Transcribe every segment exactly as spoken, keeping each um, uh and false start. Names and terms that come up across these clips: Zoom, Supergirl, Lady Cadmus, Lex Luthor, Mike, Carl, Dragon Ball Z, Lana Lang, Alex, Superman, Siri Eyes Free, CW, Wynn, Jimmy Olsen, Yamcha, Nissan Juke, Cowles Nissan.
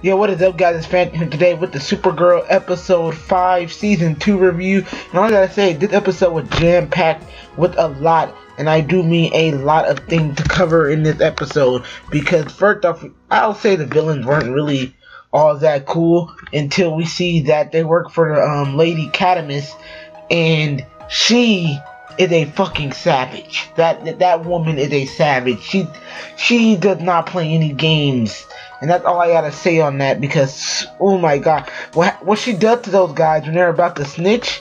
Yo, what is up guys, it's Fan here today with the Supergirl episode five season two review. And all I gotta say, this episode was jam-packed with a lot, and I do mean a lot of things to cover in this episode. Because first off, I'll say the villains weren't really all that cool until we see that they work for the um, Lady Cadmus, and she is a fucking savage. That, that that woman is a savage. She she does not play any games. And that's all I gotta say on that, because oh my god, what what she does to those guys when they're about to snitch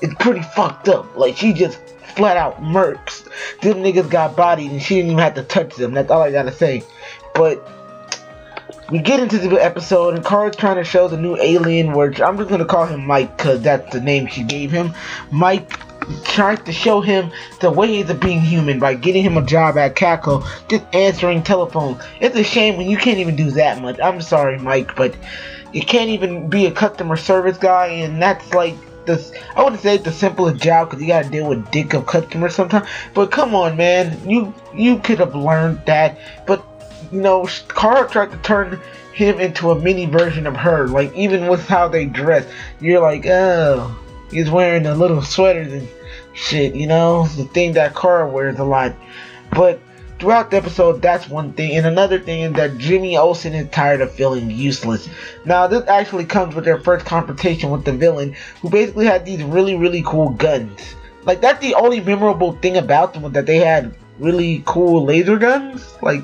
is pretty fucked up. Like, she just flat out murks. Them niggas got bodied and she didn't even have to touch them. That's all I gotta say. But we get into the episode and Carl's trying to show the new alien, which I'm just gonna call him Mike because that's the name she gave him. Mike tries to show him the ways of being human by getting him a job at Cackle, just answering telephones. It's a shame when you can't even do that much. I'm sorry, Mike, but you can't even be a customer service guy, and that's like the, I wouldn't say it's the simplest job because you gotta deal with dick of customers sometimes. But come on, man, you you could have learned that. But you know, Carl tried to turn him into a mini version of her. Like, even with how they dress, you're like, oh, he's wearing the little sweaters and shit, you know, the thing that Kara wears a lot. But throughout the episode, that's one thing. And another thing is that Jimmy Olsen is tired of feeling useless. Now, this actually comes with their first confrontation with the villain, who basically had these really, really cool guns. Like, that's the only memorable thing about them, was that they had really cool laser guns. Like,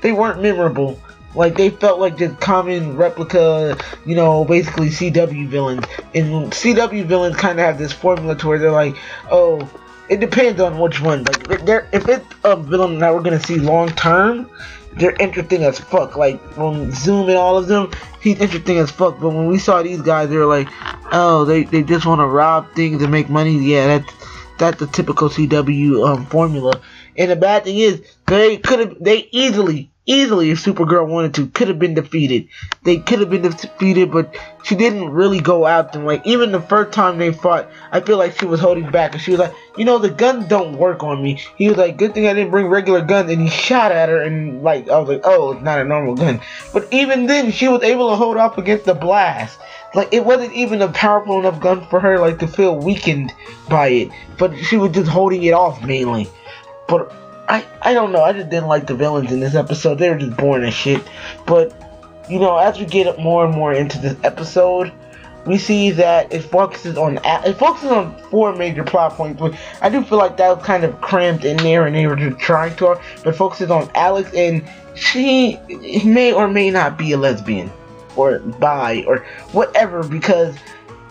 they weren't memorable. Like, they felt like just common replica, you know, basically C W villains. And C W villains kind of have this formula to where they're like, oh, it depends on which one. Like, they're, if it's a villain that we're going to see long term, they're interesting as fuck. Like, when Zoom and all of them, he's interesting as fuck. But when we saw these guys, they were like, oh, they, they just want to rob things and make money. Yeah, that's, that's the typical C W um, formula. And the bad thing is, they could have, they easily... Easily, if Supergirl wanted to, could have been defeated. They could have been defeated, but she didn't really go out them. Like, even the first time they fought, I feel like she was holding back. And she was like, you know, the guns don't work on me. He was like, good thing I didn't bring regular guns. And he shot at her, and like, I was like, oh, it's not a normal gun. But even then, she was able to hold off against the blast. Like, it wasn't even a powerful enough gun for her, like, to feel weakened by it. But she was just holding it off, mainly. But I, I don't know, I just didn't like the villains in this episode. They were just boring as shit. But, you know, as we get more and more into this episode, we see that it focuses on it focuses on four major plot points, which I do feel like that was kind of crammed in there and they were just trying to, but focuses on Alex, and she may or may not be a lesbian, or bi, or whatever, because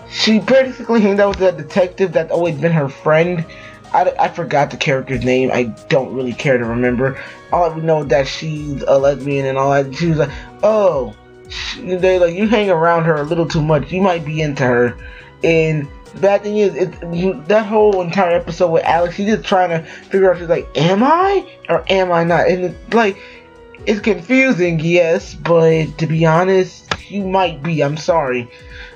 she basically hangs out with that detective that's always been her friend. I, I forgot the character's name. I don't really care to remember. All I know is that she's a lesbian and all that. She was like, oh, she, they like, you hang around her a little too much. You might be into her. And the bad thing is, it, that whole entire episode with Alex, she's just trying to figure out, she's like, am I or am I not? And it's like, it's confusing, yes, but to be honest, you might be. I'm sorry.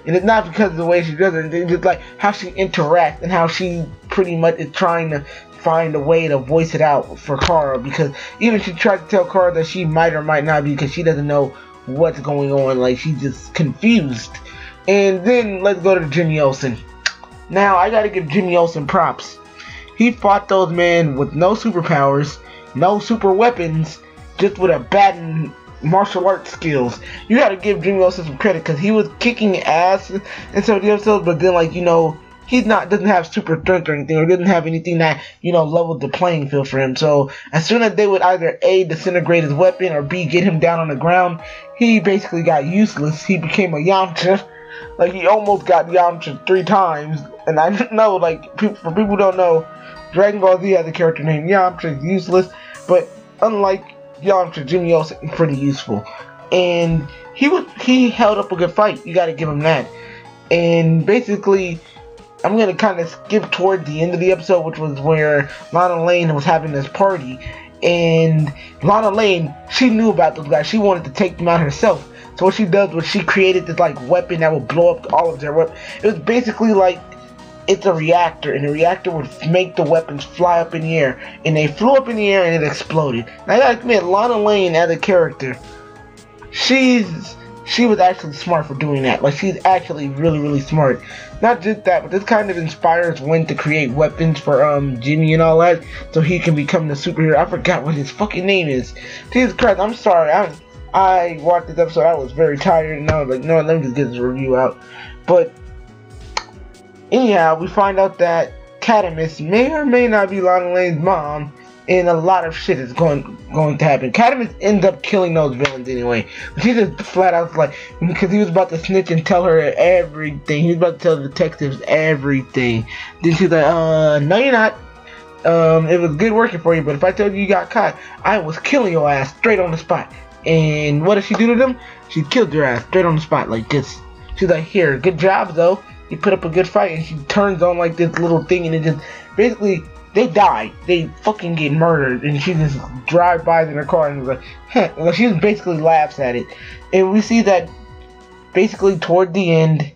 And it's not because of the way she does it, it's just like how she interacts and how she pretty much is trying to find a way to voice it out for Kara, because even she tried to tell Kara that she might or might not be, because she doesn't know what's going on. Like, she's just confused. And then let's go to Jimmy Olsen. Now, I gotta give Jimmy Olsen props. He fought those men with no superpowers, no super weapons, just with a bat and martial arts skills. You gotta give Jimmy Olsen some credit, because he was kicking ass in some of the episodes, but then, like, you know, he's not doesn't have super strength or anything, or doesn't have anything that, you know, leveled the playing field for him. So as soon as they would either A, disintegrate his weapon, or B, get him down on the ground, he basically got useless. He became a Yamcha. Like, he almost got Yamcha three times. And I know, like, for people who don't know, Dragon Ball Z has a character named Yamcha. He's useleless, but unlike Yamcha, Jimmy Olsen pretty useful, and he was he held up a good fight. You got to give him that. And basically, I'm gonna kind of skip toward the end of the episode, which was where Lana Lang was having this party, and Lana Lang, she knew about those guys. She wanted to take them out herself. So what she does was she created this like weapon that would blow up all of their weapons. It was basically like, it's a reactor, and the reactor would make the weapons fly up in the air, and they flew up in the air and it exploded. Now, I gotta admit, Lana Lang as a character, she's she was actually smart for doing that. Like, she's actually really, really smart. Not just that, but this kind of inspires Wynn to create weapons for um Jimmy and all that, so he can become the superhero. I forgot what his fucking name is. Jesus Christ, I'm sorry. I I watched this episode. I was very tired, and I was like, no, let me just get this review out. But anyhow, we find out that Cadmus may or may not be Lana Lang's mom, and a lot of shit is going going to happen. Cadmus ends up killing those villains anyway. She just flat out, like, because he was about to snitch and tell her everything. He was about to tell the detectives everything. Then she's like, uh, no you're not. Um, it was good working for you, but if I told you you got caught, I was killing your ass straight on the spot. And what did she do to them? She killed your ass straight on the spot, like this. She's like, here, good job though. You put up a good fight, and she turns on like this little thing, and it just basically, they die. They fucking get murdered, and she just drive by in her car and is like, huh. Well, she just basically laughs at it. And we see that basically toward the end,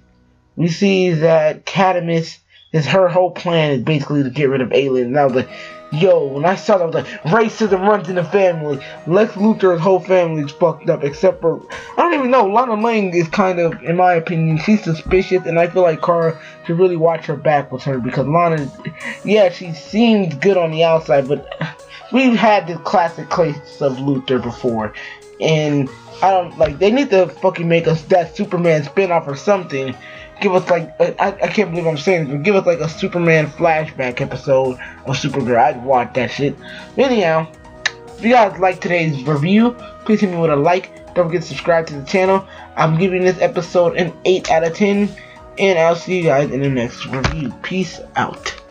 we see that Cadmus is, her whole plan is basically to get rid of aliens. And I was like, yo, when I saw that, I was like, racism runs in the family. Lex Luthor's whole family's fucked up, except for, I don't even know, Lana Lang is kind of, in my opinion, she's suspicious, and I feel like Kara should really watch her back with her, because Lana, yeah, she seems good on the outside, but we've had this classic case of Luthor before, and I don't, like, they need to fucking make us that Superman spinoff or something. Give us like, I, I can't believe I'm saying this, but give us like a Superman flashback episode of Supergirl. I'd watch that shit. Anyhow, if you guys like today's review, please hit me with a like. Don't forget to subscribe to the channel. I'm giving this episode an eight out of ten, and I'll see you guys in the next review. Peace out.